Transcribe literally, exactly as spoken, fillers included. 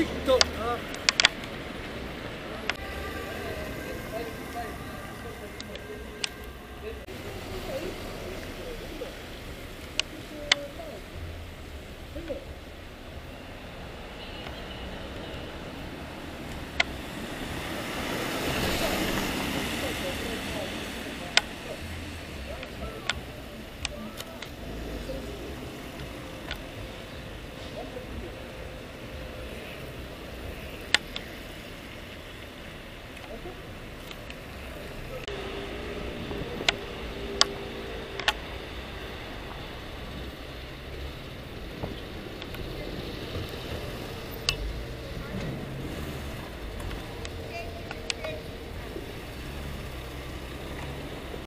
Tic-toc. Hello.